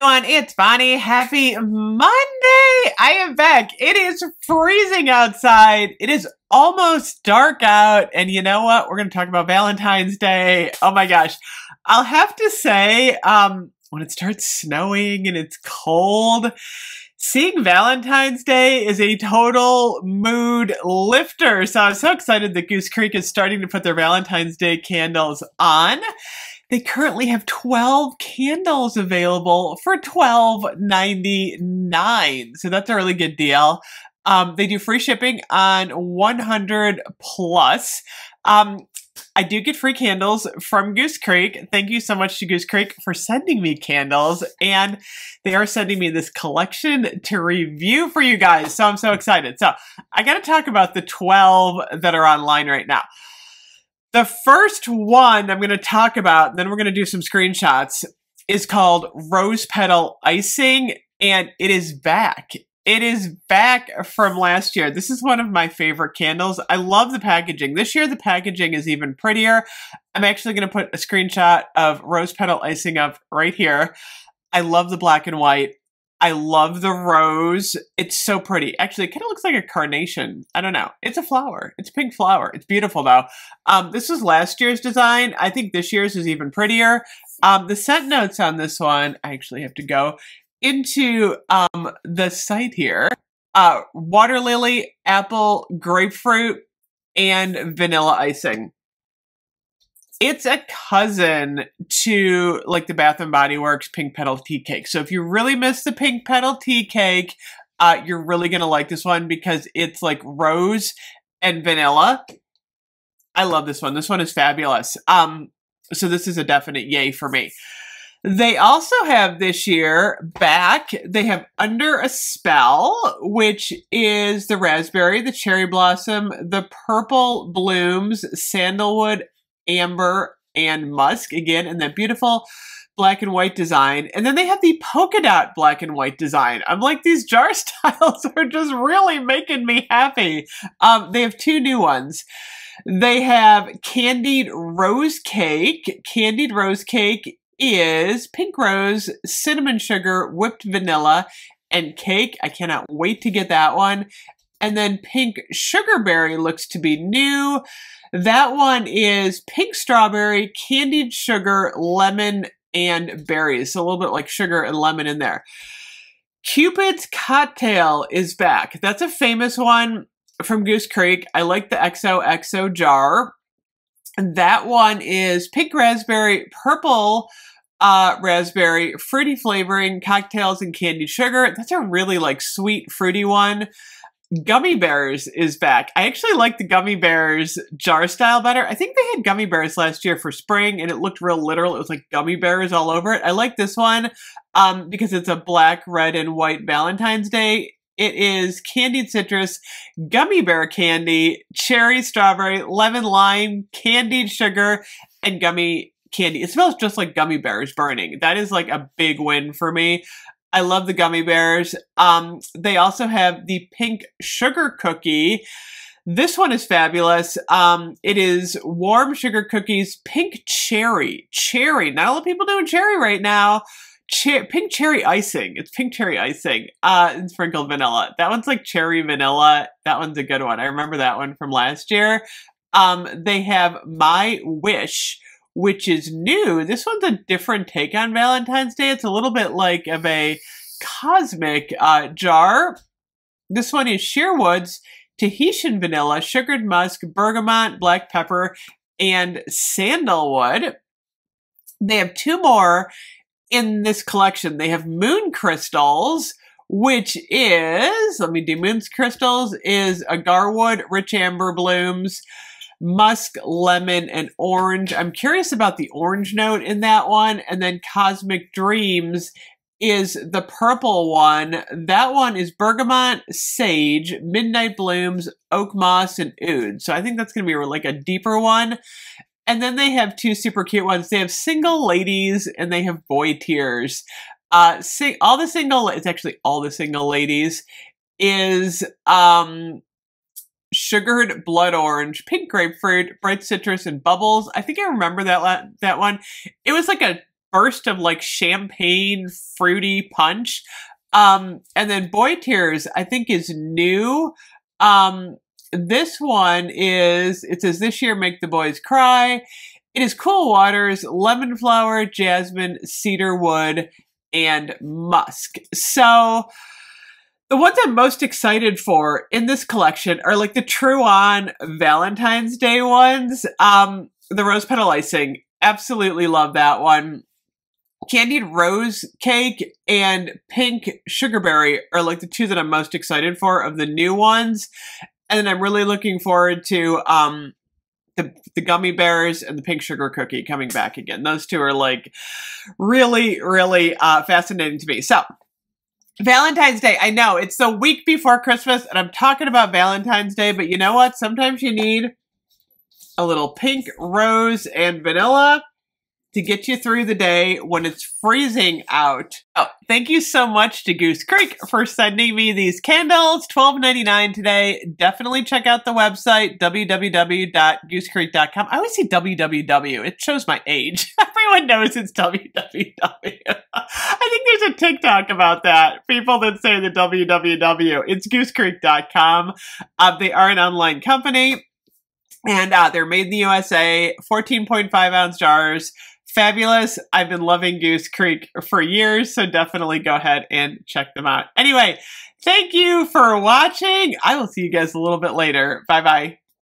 It's Bonnie. Happy Monday. I am back. It is freezing outside. It is almost dark out. And you know what? We're going to talk about Valentine's Day. Oh my gosh. I'll have to say, when it starts snowing and it's cold, seeing Valentine's Day is a total mood lifter. So I'm so excited that Goose Creek is starting to put their Valentine's Day candles on. They currently have 12 candles available for $12.99. So that's a really good deal. They do free shipping on 100 plus. I do get free candles from Goose Creek. Thank you so much to Goose Creek for sending me candles. And they are sending me this collection to review for you guys. So I'm so excited. So I got to talk about the 12 that are online right now. The first one I'm going to talk about, and then we're going to do some screenshots, is called Rose Petal Icing, and it is back. It is back from last year. This is one of my favorite candles. I love the packaging. This year, the packaging is even prettier. I'm actually going to put a screenshot of Rose Petal Icing up right here. I love the black and white. I love the rose. It's so pretty. Actually, it kind of looks like a carnation. I don't know. It's a flower. It's a pink flower. It's beautiful, though. This was last year's design. I think this year's is even prettier. The scent notes on this one, I actually have to go into the site here. Water lily, apple, grapefruit, and vanilla icing. It's a cousin to like the Bath and Body Works Pink Petal Tea Cake. So if you really miss the Pink Petal Tea Cake, you're really going to like this one because it's like rose and vanilla. I love this one. This one is fabulous. So this is a definite yay for me. They also have this year back, they have Under a Spell, which is the raspberry, the cherry blossom, the purple blooms, sandalwood, amber, and musk, again, and that beautiful black and white design. And then they have the polka dot black and white design. I'm like, these jar styles are just really making me happy. They have two new ones. They have Candied Rose Cake. Candied Rose Cake is pink rose, cinnamon sugar, whipped vanilla, and cake. I cannot wait to get that one. And then Pink Sugarberry looks to be new. That one is pink strawberry, candied sugar, lemon, and berries. So a little bit like sugar and lemon in there. Cupid's Cocktail is back. That's a famous one from Goose Creek. I like the XOXO jar. And that one is pink raspberry, purple raspberry, fruity flavoring, cocktails, and candied sugar. That's a really like sweet, fruity one. Gummy Bears is back. I actually like the Gummy Bears jar style better. I think they had Gummy Bears last year for spring and it looked real literal. It was like gummy bears all over it. I like this one because it's a black, red, and white Valentine's Day. It is candied citrus, gummy bear candy, cherry, strawberry, lemon, lime, candied sugar, and gummy candy. It smells just like gummy bears burning. That is like a big win for me. I love the gummy bears. They also have the pink sugar cookie. This one is fabulous. It is warm sugar cookies, pink cherry. Cherry. Not a lot of people doing cherry right now. Pink cherry icing. It's pink cherry icing. And sprinkled vanilla. That one's like cherry vanilla. That one's a good one. I remember that one from last year. They have My Wish, which is new. This one's a different take on Valentine's Day. It's a little bit like of a cosmic jar. This one is Sheerwood's Tahitian vanilla, sugared musk, bergamot, black pepper, and sandalwood. They have two more in this collection. They have Moon Crystals, which is, let me do Moon Crystals, is agarwood, rich amber blooms, musk, lemon, and orange. I'm curious about the orange note in that one. And then Cosmic Dreams is the purple one. That one is bergamot, sage, midnight blooms, oak moss, and oud. So I think that's going to be like a deeper one. And then they have two super cute ones. They have Single Ladies and they have Boy Tears. It's actually All the Single Ladies is sugared blood orange, pink grapefruit, bright citrus, and bubbles. I think I remember that one. It was like a burst of like champagne fruity punch. And then Boy Tears, I think, is new. This one is, it says, this year make the boys cry. It is cool waters, lemon flower, jasmine, cedar wood, and musk. So the ones I'm most excited for in this collection are like the true on Valentine's Day ones. The rose petal icing, absolutely love that one. Candied rose cake and pink sugarberry are like the two that I'm most excited for of the new ones. And I'm really looking forward to the gummy bears and the pink sugar cookie coming back again. Those two are like really, really fascinating to me. So Valentine's Day, I know it's the week before Christmas and I'm talking about Valentine's Day, but you know what? Sometimes you need a little pink rose and vanilla to get you through the day when it's freezing out. Oh, thank you so much to Goose Creek for sending me these candles, $12.99 today. Definitely check out the website, www.goosecreek.com. I always say www. It shows my age. Everyone knows it's www. I think there's a TikTok about that. People that say the www. It's goosecreek.com. They are an online company, and they're made in the USA, 14.5 ounce jars. Fabulous. I've been loving Goose Creek for years, so definitely go ahead and check them out. Anyway, thank you for watching. I will see you guys a little bit later. Bye-bye.